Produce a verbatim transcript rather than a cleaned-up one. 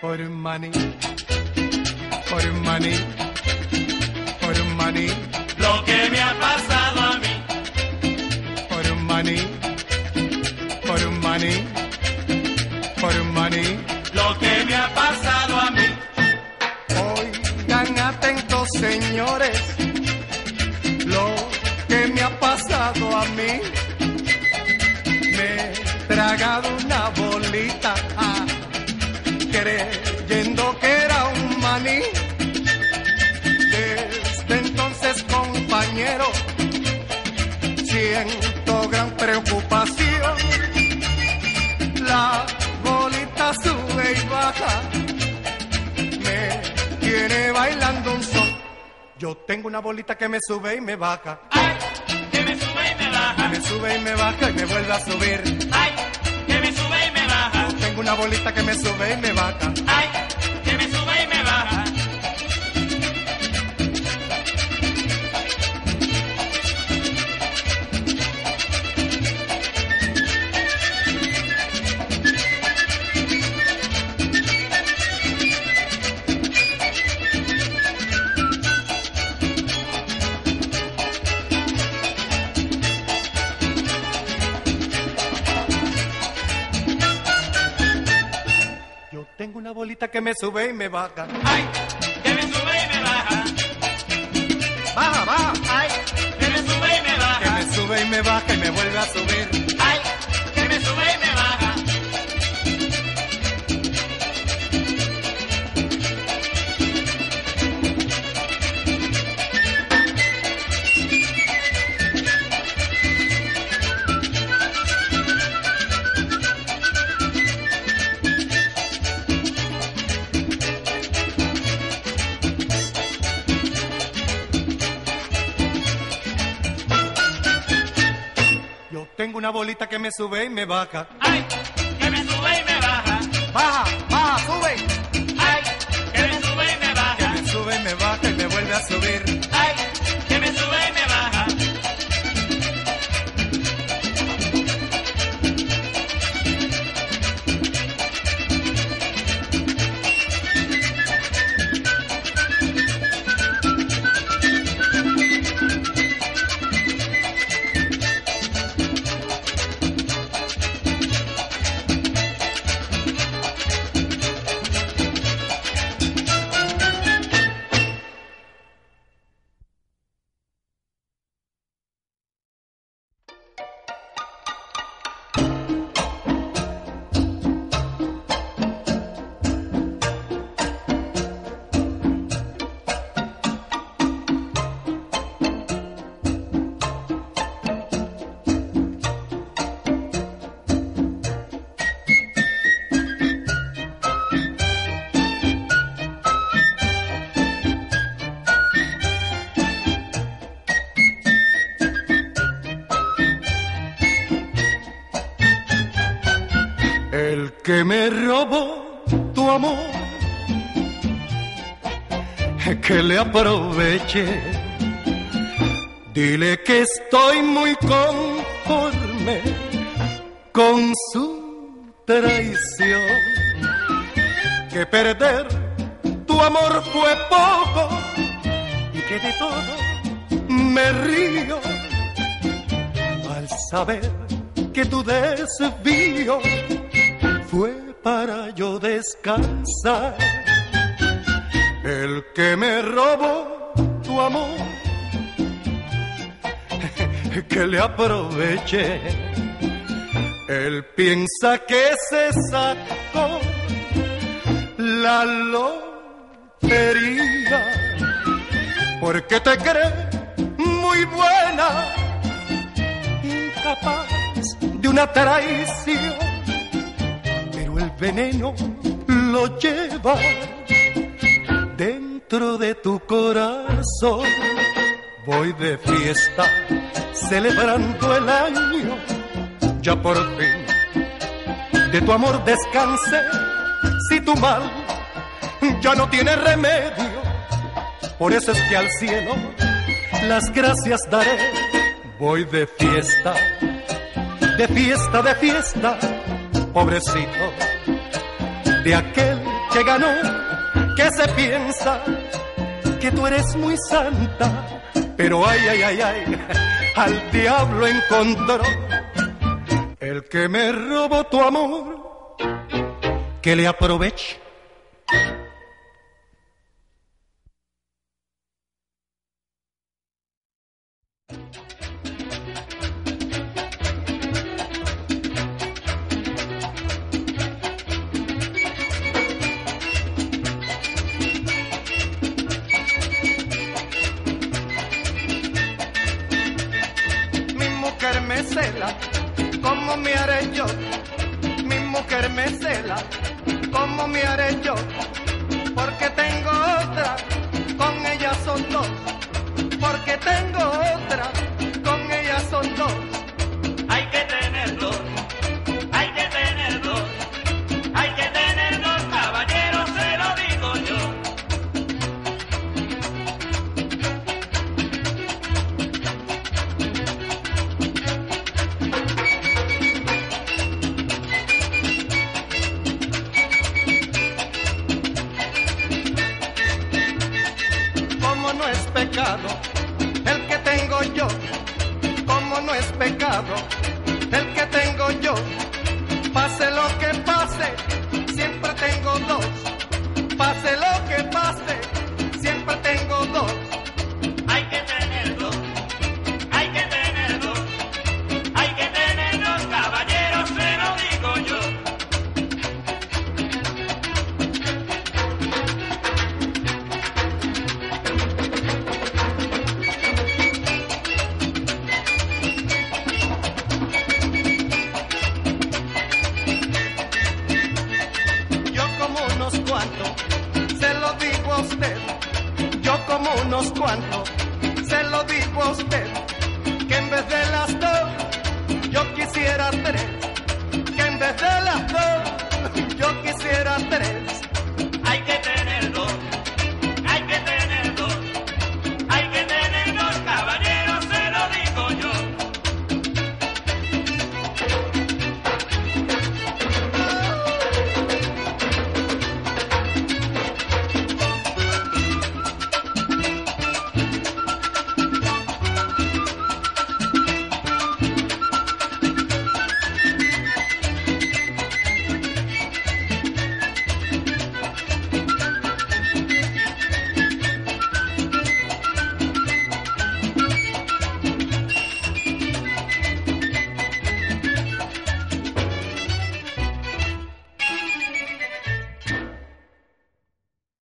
For money, for money, for money. Lo que me ha pasado a mí. For money, for money, for money. Lo que me ha pasado a mí. Oigan atentos, señores, lo que me ha pasado a mí. Me he tragado una bolita, ah, creyendo que era un maní. Desde entonces, compañero, siento gran preocupación. La bolita sube y baja, me tiene bailando un son. Yo tengo una bolita que me sube y me baja. Ay, que me sube y me baja. Me sube y me baja y me vuelve a subir. Ay, que me sube y me baja. Yo tengo una bolita que me sube y me baja. Ay, que me sube y me baja. Tengo una bolita que me sube y me baja. Ay, que me sube y me baja. Baja, baja. Ay, que me sube y me baja. Que me sube y me baja y me vuelve a subir. Ay, que me sube y me baja. Tengo una bolita que me sube y me baja. Ay, que me sube y me baja. Baja, baja, sube. Ay, que me sube y me baja. Que me sube y me baja y me vuelve a subir. Ay, que me sube y me baja. Que me robó tu amor, que le aproveche. Dile que estoy muy conforme con su traición, que perder tu amor fue poco y que de todo me río al saber que tu desvío fue para yo descansar. El que me robó tu amor, que le aproveche. Él piensa que se sacó la lotería, porque te cree muy buena, incapaz de una traición. El veneno lo lleva dentro de tu corazón. Voy de fiesta celebrando el año, ya por fin de tu amor descansé. Si tu mal ya no tiene remedio, por eso es que al cielo las gracias daré. Voy de fiesta, de fiesta, de fiesta, pobrecito, de aquel que ganó, que se piensa que tú eres muy santa, pero ay, ay, ay, ay, al diablo encontró el que me robó tu amor, que le aproveche. ¿Cómo me haré yo? Mi mujer me cela, ¿cómo me haré yo? Porque tengo otra, con ella son dos. Porque tengo otra, con ella son dos. Hay que tener dos, hay que tener dos, hay que tener dos, caballero, se lo digo yo. El que tengo yo, como no es pecado, el que tengo yo, pase lo que pase, siempre tengo dos, pase lo que pase, siempre tengo dos, hay que tener dos, hay que tener dos, hay que tener dos, caballeros, se lo digo yo. Unos cuantos, se lo digo a usted.